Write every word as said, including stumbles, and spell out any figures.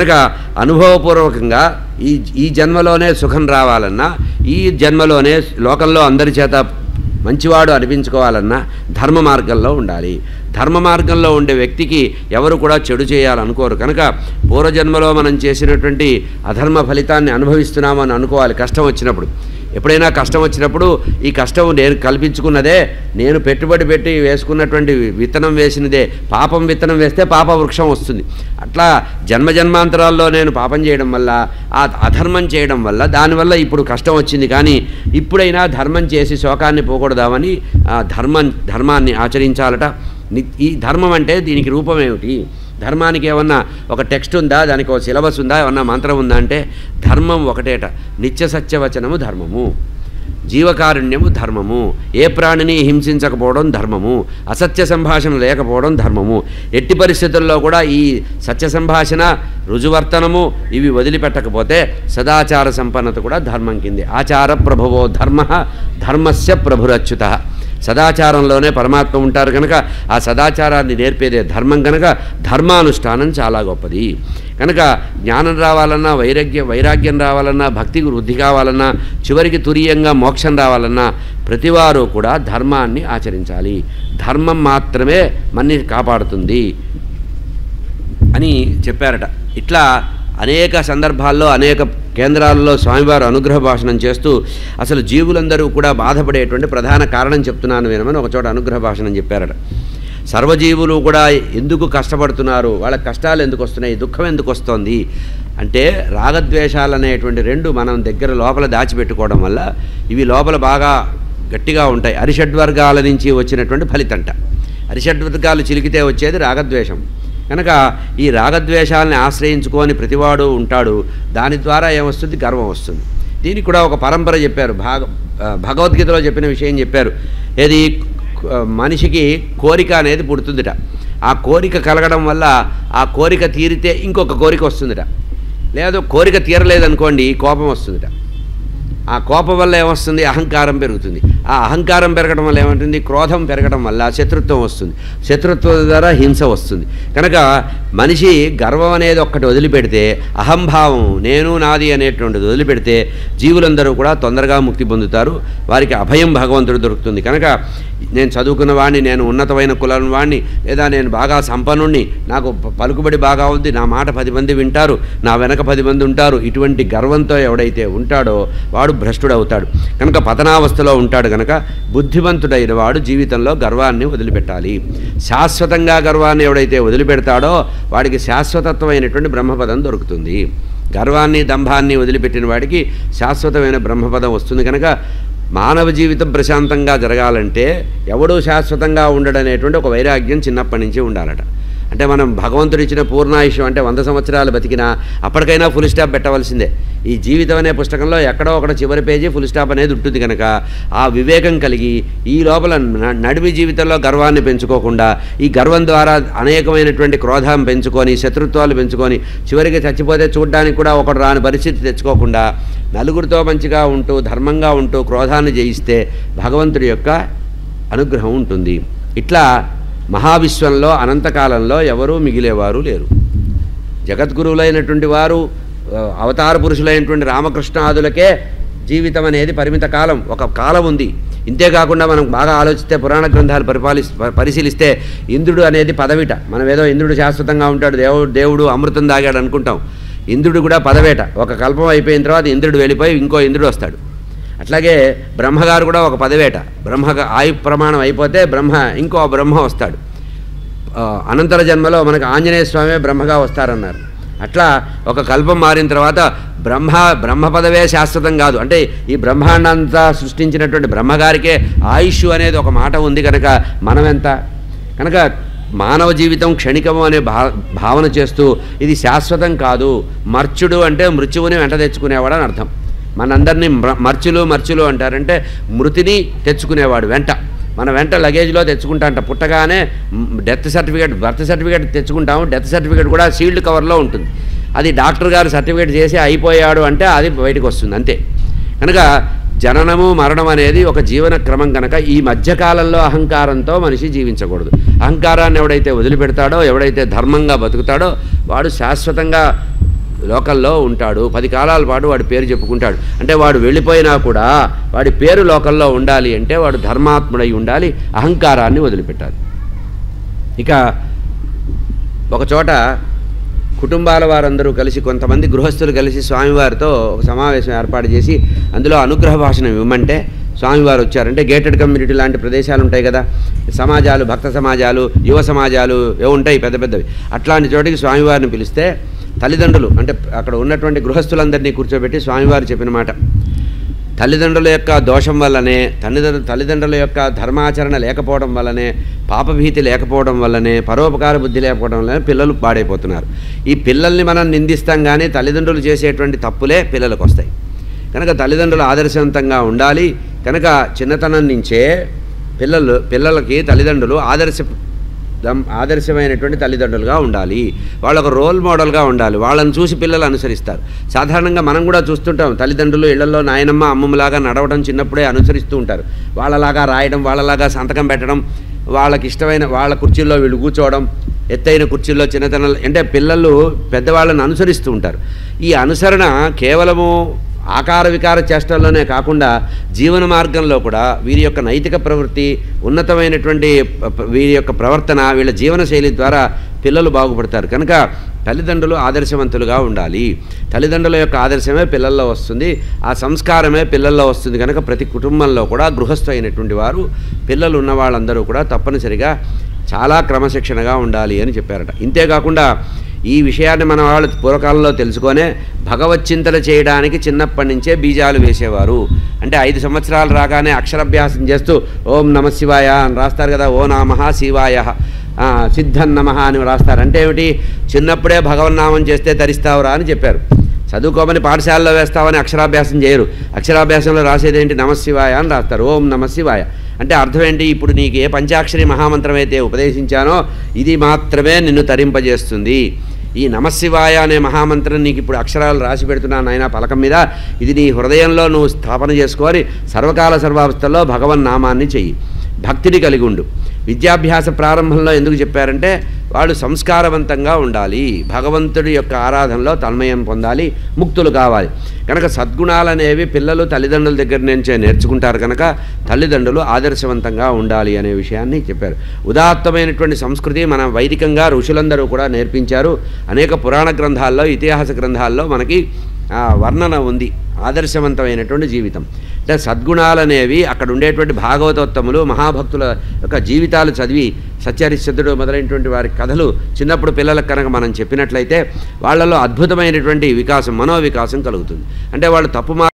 కనుక అనుభవపూర్వకంగా ఈ ఈ జన్మలోనే సుఖం రావాలన్నా ఈ జన్మలోనే లోకంలో అందరి చేత మంచివాడు అనిపించుకోవాలన్నా ధర్మ మార్గంలో ఉండాలి। ధర్మ మార్గంలో ఉండే వ్యక్తికి ఎవరు కూడా చెడు చేయాలనుకోరు। కనుక పూర్వ జన్మలో మనం చేసినటువంటి అధర్మ ఫలితాన్ని అనుభవిస్తున్నామని అనుకోవాలి। కష్టం వచ్చినప్పుడు ఎప్పుడైనా కష్టం వచ్చినప్పుడు ఈ కష్టం నేను కల్పించుకున్నదే, నేను పెట్టుబడి పెట్టి వేసుకున్నటువంటి విత్తనం వేసినదే। పాపం విత్తనం వేస్తే పాప వృక్షం వస్తుంది। అట్లా జన్మ జన్మాంతరాల్లో నేను పాపం చేయడం వల్ల ఆ అధర్మం చేయడం వల్ల దానివల్ల ఇప్పుడు కష్టం వచ్చింది, కానీ ఇప్పుడైనా ధర్మం చేసి శోకాన్ని పోకూడదామని ధర్మం ధర్మాన్ని ఆచరించాలట। ఈ ధర్మం అంటే దీనికి రూపం ఏమిటి? ధర్మానికి ఏమన్నా ఒక టెక్స్ట్ ఉందా? దానికి ఒక సిలబస్ ఉందా? ఏమన్నా మంత్రం ఉందా? అంటే ధర్మం ఒకటేట। నిత్య సత్యవచనము ధర్మము, జీవకారుణ్యము ధర్మము, ఏ ప్రాణిని హింసించకపోవడం ధర్మము, అసత్య సంభాషణ లేకపోవడం ధర్మము। ఎట్టి పరిస్థితుల్లో కూడా ఈ సత్య సంభాషణ, రుజువర్తనము ఇవి వదిలిపెట్టకపోతే సదాచార సంపన్నత కూడా ధర్మం కిందే। ఆచార ప్రభువో ధర్మ ధర్మస్య ప్రభురచ్యుత। సదాచారంలోనే పరమాత్మ ఉంటారు కనుక ఆ సదాచారాన్ని నేర్పేదే ధర్మం కనుక ధర్మానుష్ఠానం చాలా గొప్పది। కనుక జ్ఞానం రావాలన్నా, వైరాగ్య వైరాగ్యం రావాలన్నా, భక్తికి వృద్ధి కావాలన్నా, చివరికి తురీయంగా మోక్షం రావాలన్నా ప్రతివారు కూడా ధర్మాన్ని ఆచరించాలి। ధర్మం మాత్రమే మన్ని కాపాడుతుంది అని చెప్పారట। ఇట్లా అనేక సందర్భాల్లో అనేక కేంద్రాల్లో స్వామివారు అనుగ్రహ భాషణం చేస్తూ అసలు జీవులందరూ కూడా బాధపడేటువంటి ప్రధాన కారణం చెప్తున్నాను వినమని ఒకచోట అనుగ్రహ భాషణం చెప్పారట। సర్వజీవులు కూడా ఎందుకు కష్టపడుతున్నారు, వాళ్ళ కష్టాలు ఎందుకు వస్తున్నాయి, దుఃఖం ఎందుకు వస్తుంది అంటే రాగద్వేషాలు అనేటువంటి రెండు మనం దగ్గర లోపల దాచిపెట్టుకోవడం వల్ల ఇవి లోపల బాగా గట్టిగా ఉంటాయి। అరిషడ్వర్గాల నుంచి వచ్చినటువంటి ఫలితంట। అరిషడ్వర్గాలు చిలికితే వచ్చేది రాగద్వేషం కనుక ఈ రాగద్వేషాలని ఆశ్రయించుకొని ప్రతివాడు ఉంటాడు। దాని ద్వారా ఏమొస్తుంది? గర్వం వస్తుంది। దీనికి కూడా ఒక పరంపర చెప్పారు, భాగ భగవద్గీతలో చెప్పిన విషయం చెప్పారు। ఏది? మనిషికి కోరిక అనేది పుడుతుందిట, ఆ కోరిక కలగడం వల్ల ఆ కోరిక తీరితే ఇంకొక కోరిక వస్తుందిట, లేదు కోరిక తీరలేదనుకోండి కోపం వస్తుందిట, ఆ కోపం వల్ల ఏమొస్తుంది? అహంకారం పెరుగుతుంది, ఆ అహంకారం పెరగడం వల్ల ఏమంటుంది? క్రోధం పెరగడం వల్ల శత్రుత్వం వస్తుంది, శత్రుత్వం ద్వారా హింస వస్తుంది। కనుక మనిషి గర్వం అనేది ఒక్కటి వదిలిపెడితే, అహంభావం నేను నాది అనేటువంటిది వదిలిపెడితే జీవులందరూ కూడా తొందరగా ముక్తి పొందుతారు, వారికి అభయం భగవంతుడు దొరుకుతుంది। కనుక నేను చదువుకున్న వాడిని, నేను ఉన్నతమైన కులం వాడిని, లేదా నేను బాగా సంపన్నుణ్ణి, నాకు పలుకుబడి బాగా ఉంది, నా మాట పది మంది వింటారు, నా వెనక పది మంది ఉంటారు, ఇటువంటి గర్వంతో ఎవడైతే ఉంటాడో వాడు భ్రష్టుడవుతాడు, కనుక పతనావస్థలో ఉంటాడు। కనుక బుద్ధిమంతుడైన వాడు జీవితంలో గర్వాన్ని వదిలిపెట్టాలి। శాశ్వతంగా గర్వాన్ని ఎవడైతే వదిలిపెడతాడో వాడికి శాశ్వతత్వమైనటువంటి బ్రహ్మపదం దొరుకుతుంది। గర్వాన్ని దంభాన్ని వదిలిపెట్టిన వాడికి శాశ్వతమైన బ్రహ్మపదం వస్తుంది। కనుక మానవ జీవితం ప్రశాంతంగా జరగాలంటే ఎవడూ శాశ్వతంగా ఉండడనేటువంటి ఒక వైరాగ్యం చిన్నప్పటి నుంచి ఉండాలట। అంటే మనం భగవంతుడు ఇచ్చిన పూర్ణాయుష్యం అంటే వంద సంవత్సరాలు బతికినా అప్పటికైనా ఫుల్ స్టాప్ పెట్టవలసిందే। ఈ జీవితం అనే పుస్తకంలో ఎక్కడో ఒకడ చివరి పేజీ ఫుల్ స్టాప్ అనేది ఉంటుంది కనుక ఆ వివేకం కలిగి ఈ లోపల నడిమి జీవితంలో గర్వాన్ని పెంచుకోకుండా ఈ గర్వం ద్వారా అనేకమైనటువంటి క్రోధం పెంచుకొని, శత్రుత్వాలు పెంచుకొని, చివరికి చచ్చిపోతే చూడడానికి కూడా ఒకడు రాని పరిస్థితి తెచ్చుకోకుండా నలుగురితో మంచిగా ఉంటూ ధర్మంగా ఉంటూ క్రోధాన్ని జయిస్తే భగవంతుడి యొక్క అనుగ్రహం ఉంటుంది। ఇట్లా మహావిశ్వంలో అనంతకాలంలో ఎవరూ మిగిలేవారు లేరు। జగద్గురువులైనటువంటి వారు, అవతార పురుషులైనటువంటి రామకృష్ణాదులకే జీవితం అనేది పరిమిత కాలం, ఒక కాలం ఉంది। ఇంతేకాకుండా మనం బాగా ఆలోచిస్తే, పురాణ గ్రంథాలు పరిపాలి పరిశీలిస్తే ఇంద్రుడు అనేది పదవిట। మనం ఏదో ఇంద్రుడు శాశ్వతంగా ఉంటాడు, దేవుడు దేవుడు అమృతం తాగాడు అనుకుంటాం, ఇంద్రుడు కూడా పదవేట। ఒక కల్పం అయిపోయిన తర్వాత ఇంద్రుడు వెళ్ళిపోయి ఇంకో ఇంద్రుడు వస్తాడు। అట్లాగే బ్రహ్మగారు కూడా ఒక పదవేట, బ్రహ్మ ఆయు ప్రమాణం అయిపోతే బ్రహ్మ ఇంకో బ్రహ్మ వస్తాడు। అనంతర జన్మలో మనకు ఆంజనేయ స్వామి బ్రహ్మగా వస్తారన్నారు। అట్లా ఒక కల్పం మారిన తర్వాత బ్రహ్మ బ్రహ్మ పదవే శాశ్వతం కాదు, అంటే ఈ బ్రహ్మాండంతా సృష్టించినటువంటి బ్రహ్మగారికే ఆయుష్ అనేది ఒక మాట ఉంది కనుక మనమెంత? కనుక మానవ జీవితం క్షణికము అనే భా భావన చేస్తూ ఇది శాశ్వతం కాదు, మర్చుడు అంటే మృత్యువుని వెంట తెచ్చుకునేవాడు అని అర్థం। మనందరినీ మర్చులు మర్చులు అంటారంటే మృతిని తెచ్చుకునేవాడు వెంట, మన వెంట లగేజ్లో తెచ్చుకుంటా అంట। పుట్టగానే డెత్ సర్టిఫికేట్, బర్త్ సర్టిఫికేట్ తెచ్చుకుంటాము, డెత్ సర్టిఫికేట్ కూడా సీల్డ్ కవర్లో ఉంటుంది। అది డాక్టర్ గారు సర్టిఫికేట్ చేసి అయిపోయాడు అంటే అది బయటకు వస్తుంది, అంతే। కనుక జననము మరణం అనేది ఒక జీవన క్రమం కనుక ఈ మధ్యకాలంలో అహంకారంతో మనిషి జీవించకూడదు। అహంకారాన్ని ఎవడైతే వదిలిపెడతాడో, ఎవడైతే ధర్మంగా బతుకుతాడో వాడు శాశ్వతంగా లోకల్లో ఉంటాడు, పది కాలాల పాటు వాడి పేరు చెప్పుకుంటాడు. అంటే వాడు వెళ్ళిపోయినా కూడా వాడి పేరు లోకల్లో ఉండాలి అంటే వాడు ధర్మాత్ముడై ఉండాలి, అహంకారాన్ని వదిలిపెట్టాలి. ఇక ఒకచోట కుటుంబాల వారందరూ కలిసి, కొంతమంది గృహస్థులు కలిసి స్వామివారితో ఒక సమావేశం ఏర్పాటు చేసి అందులో అనుగ్రహ భాషను ఇవ్వమంటే స్వామివారు వచ్చారంటే, గేటెడ్ కమ్యూనిటీ లాంటి ప్రదేశాలు ఉంటాయి కదా, సమాజాలు, భక్త సమాజాలు, యువ సమాజాలు ఏవో ఉంటాయి పెద్ద పెద్దవి. అట్లాంటి చోటికి స్వామివారిని పిలిస్తే తల్లిదండ్రులు అంటే అక్కడ ఉన్నటువంటి గృహస్థులందరినీ కూర్చోబెట్టి స్వామివారు చెప్పిన మాట, తల్లిదండ్రుల యొక్క దోషం వల్లనే, తల్లిదండ్రు తల్లిదండ్రుల యొక్క ధర్మాచరణ లేకపోవడం వల్లనే, పాపభీతి లేకపోవడం వల్లనే, పరోపకార బుద్ధి లేకపోవడం వల్లనే పిల్లలు పాడైపోతున్నారు. ఈ పిల్లల్ని మనం నిందిస్తాం కానీ తల్లిదండ్రులు చేసేటువంటి తప్పులే పిల్లలకు వస్తాయి. కనుక తల్లిదండ్రులు ఆదర్శవంతంగా ఉండాలి. కనుక చిన్నతనం నుంచే పిల్లలు పిల్లలకి తల్లిదండ్రులు ఆదర్శ ఆదర్శమైనటువంటి తల్లిదండ్రులుగా ఉండాలి. వాళ్ళొక రోల్ మోడల్గా ఉండాలి. వాళ్ళని చూసి పిల్లలు అనుసరిస్తారు. సాధారణంగా మనం కూడా చూస్తుంటాం, తల్లిదండ్రులు ఇళ్లలో నాయనమ్మ అమ్మమ్మలాగా నడవడం చిన్నప్పుడే అనుసరిస్తూ ఉంటారు. వాళ్ళలాగా రాయడం, వాళ్ళలాగా సంతకం పెట్టడం, వాళ్ళకి ఇష్టమైన వాళ్ళ కుర్చీల్లో వీళ్ళు కూర్చోవడం, ఎత్తైన కుర్చీల్లో చిన్నతన అంటే పిల్లలు పెద్దవాళ్ళని అనుసరిస్తూ ఉంటారు. ఈ అనుసరణ కేవలము ఆకార వికార చేష్టల్లోనే కాకుండా జీవన మార్గంలో కూడా వీరి యొక్క నైతిక ప్రవృత్తి, ఉన్నతమైనటువంటి వీరి యొక్క ప్రవర్తన, వీళ్ళ జీవనశైలి ద్వారా పిల్లలు బాగుపడతారు. కనుక తల్లిదండ్రులు ఆదర్శవంతులుగా ఉండాలి. తల్లిదండ్రుల యొక్క ఆదర్శమే పిల్లల్లో వస్తుంది, ఆ సంస్కారమే పిల్లల్లో వస్తుంది. కనుక ప్రతి కుటుంబంలో కూడా గృహస్థు అయినటువంటి వారు, పిల్లలు ఉన్న వాళ్ళందరూ కూడా తప్పనిసరిగా చాలా క్రమశిక్షణగా ఉండాలి అని చెప్పారట. ఇంతేకాకుండా ఈ విషయాన్ని మన వాళ్ళు పూర్వకాలంలో తెలుసుకొనే భగవచ్చింతన చేయడానికి చిన్నప్పటి నుంచే బీజాలు వేసేవారు. అంటే ఐదు సంవత్సరాలు రాగానే అక్షరాభ్యాసం చేస్తూ ఓం నమశివాయ అని రాస్తారు కదా, ఓ నమః శివాయ సిద్ధన్ నమః అని రాస్తారు. అంటే ఏమిటి, చిన్నప్పుడే భగవన్నామం చేస్తే తరిస్తావురా అని చెప్పారు. చదువుకోమని పాఠశాలలో వేస్తామని అక్షరాభ్యాసం చేయరు. అక్షరాభ్యాసంలో రాసేదేంటి, నమశివాయ అని రాస్తారు, ఓం నమశివాయ. అంటే అర్థం ఏంటి, ఇప్పుడు నీకు ఏ పంచాక్షరి మహామంత్రం అయితే ఉపదేశించానో ఇది మాత్రమే నిన్ను తరింపజేస్తుంది. ఈ నమశివాయ అనే మహామంత్రం నీకు ఇప్పుడు అక్షరాలు రాసి పెడుతున్నాను నాయనా పలకం మీద, ఇది నీ హృదయంలో నువ్వు స్థాపన చేసుకొని సర్వకాల సర్వావస్థల్లో భగవన్నామాన్ని చెయ్యి, భక్తిని కలిగి ఉండు. విద్యాభ్యాస ప్రారంభంలో ఎందుకు చెప్పారంటే వాళ్ళు సంస్కారవంతంగా ఉండాలి, భగవంతుడి యొక్క ఆరాధనలో తన్మయం పొందాలి, ముక్తులు కావాలి. కనుక సద్గుణాలనేవి పిల్లలు తల్లిదండ్రుల దగ్గర నుంచే నేర్చుకుంటారు. కనుక తల్లిదండ్రులు ఆదర్శవంతంగా ఉండాలి అనే విషయాన్ని చెప్పారు. ఉదాత్తమైనటువంటి సంస్కృతి మనం వైదికంగా ఋషులందరూ కూడా నేర్పించారు. అనేక పురాణ గ్రంథాల్లో, ఇతిహాస గ్రంథాల్లో మనకి వర్ణన ఉంది ఆదర్శవంతమైనటువంటి జీవితం. అంటే సద్గుణాలనేవి అక్కడ ఉండేటువంటి భాగవతోత్తములు, మహాభక్తుల యొక్క జీవితాలు చదివి, సత్యహరిశ్చంద్రుడు మొదలైనటువంటి వారి కథలు చిన్నప్పుడు పిల్లలకు కనుక మనం చెప్పినట్లయితే వాళ్ళలో అద్భుతమైనటువంటి వికాసం, మనోవికాసం కలుగుతుంది. అంటే వాళ్ళు తప్పు